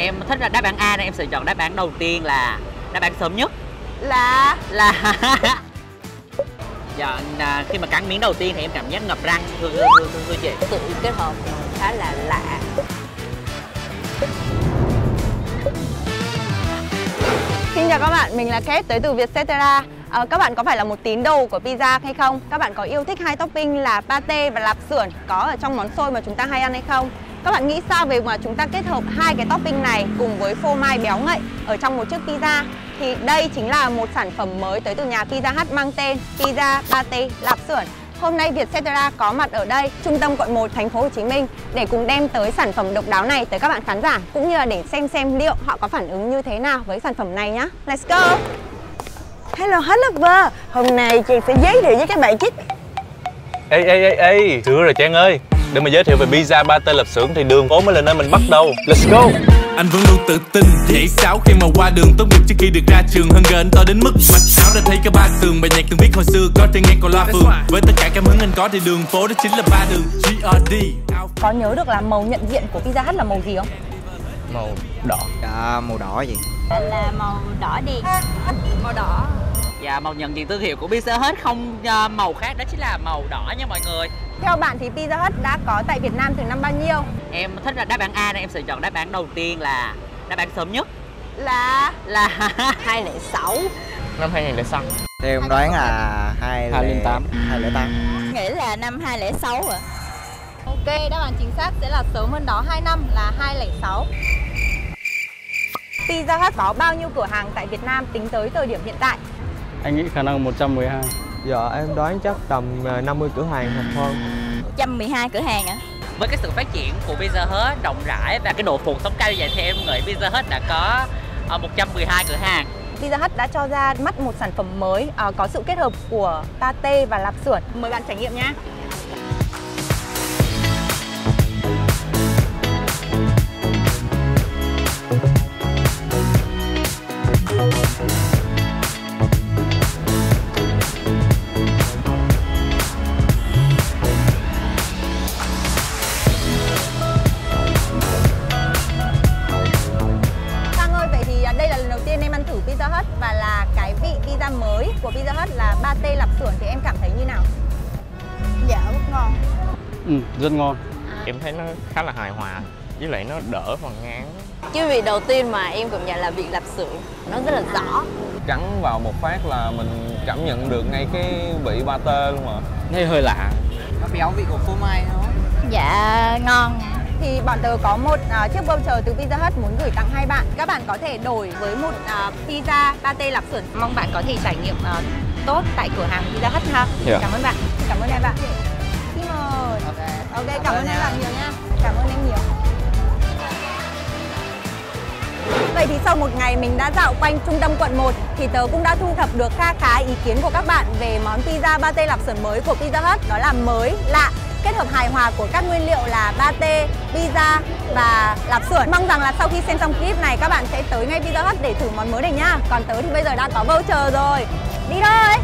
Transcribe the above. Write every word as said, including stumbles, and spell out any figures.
Em thích là đáp án A nên em sẽ chọn đáp án đầu tiên là đáp án sớm nhất. Là? Là... Dạ, khi mà cắn miếng đầu tiên thì em cảm giác ngập răng. Thưa, thưa, thưa, thưa, thưa chị, sự kết hợp khá là lạ. Xin chào các bạn, mình là Kev tới từ Vietcetera. À, các bạn có phải là một tín đồ của pizza hay không? Các bạn có yêu thích hai topping là pate và lạp xưởng có ở trong món xôi mà chúng ta hay ăn hay không? Các bạn nghĩ sao về mà chúng ta kết hợp hai cái topping này cùng với phô mai béo ngậy ở trong một chiếc pizza? Thì đây chính là một sản phẩm mới tới từ nhà Pizza Hut mang tên Pizza Pate Lạp Xưởng. Hôm nay Vietcetera có mặt ở đây, trung tâm quận một, thành phố Hồ Chí Minh để cùng đem tới sản phẩm độc đáo này tới các bạn khán giả, cũng như là để xem xem liệu họ có phản ứng như thế nào với sản phẩm này nhá. Let's go! Hello Hot Lover! Hôm nay Trang sẽ giới thiệu với các bạn chiếc... Ê, ê, ê, ê! Thưa rồi Trang ơi! Để mà giới thiệu về pizza pate lạp xưởng thì đường phố mới là nơi mình bắt đầu. Let's go! Anh vẫn luôn tự tin, nhảy sáo khi mà qua đường. Tốt nghiệp trước khi được ra trường, hơn gần to đến mức mặc sáo đã thấy cả ba sườn. Bài nhạc từng biết hồi xưa có trên nghe còn loa phường. Với tất cả cảm hứng anh có thì đường phố đó chính là ba đường giê rờ đê. Có nhớ được là màu nhận diện của pizza Hut là màu gì không? Màu đỏ. À, màu đỏ gì? Là màu đỏ đen. Màu đỏ. Dạ, màu nhận diện thương hiệu của Pizza Hut không uh, màu khác, đó chính là màu đỏ nha mọi người. Theo bạn thì Pizza Hut đã có tại Việt Nam từ năm bao nhiêu? Em thích là đáp án A nên em sẽ chọn đáp án đầu tiên là đáp án sớm nhất. Là? Là hai không không sáu. Năm hai không không sáu. Thì em đoán là hai không không tám. hai không không tám. Nghĩ là năm hai không không sáu ạ. Ok, đáp án chính xác sẽ là sớm hơn đó hai năm là hai không không sáu. Pizza Hut có bao nhiêu cửa hàng tại Việt Nam tính tới thời điểm hiện tại? Anh nghĩ khả năng một trăm mười hai. Dạ em đoán chắc tầm năm mươi cửa hàng hoặc hơn. Một trăm mười hai cửa hàng ạ. À? Với cái sự phát triển của Pizza Hut rộng rãi và cái độ phủ sóng cao như vậy thì em nghĩ Pizza Hut đã có một trăm mười hai cửa hàng. Pizza Hut đã cho ra mắt một sản phẩm mới có sự kết hợp của pate và lạp xưởng. Mời bạn trải nghiệm nhé. Ừ, rất ngon. Em thấy nó khá là hài hòa, với lại nó đỡ phần ngán. Chứ vị đầu tiên mà em cảm nhận là vị lạp xưởng, nó rất là rõ. Cắn vào một phát là mình cảm nhận được ngay cái vị pate luôn mà. Thấy hơi lạ. Nó béo vị của phô mai thôi. Dạ, ngon. Thì bọn tớ có một uh, chiếc voucher từ Pizza Hut muốn gửi tặng hai bạn. Các bạn có thể đổi với một uh, pizza pate lạp xưởng. Mong bạn có thể trải nghiệm uh, tốt tại cửa hàng Pizza Hut ha. Yeah. Cảm ơn bạn. Cảm ơn hai bạn. Ok, cảm, cảm ơn em nhiều nha. Cảm ơn em nhiều. Vậy thì sau một ngày mình đã dạo quanh trung tâm quận một thì tớ cũng đã thu thập được kha khá ý kiến của các bạn về món pizza pate lạp xưởng mới của Pizza Hut. Đó là mới, lạ, kết hợp hài hòa của các nguyên liệu là pate, pizza và lạp xưởng. Mong rằng là sau khi xem xong clip này các bạn sẽ tới ngay Pizza Hut để thử món mới này nhá. Còn tớ thì bây giờ đã có voucher rồi. Đi thôi.